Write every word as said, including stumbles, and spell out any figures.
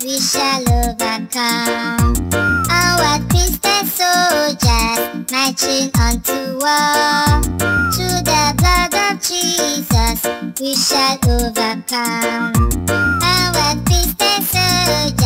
We shall overcome. Our Christian soldiers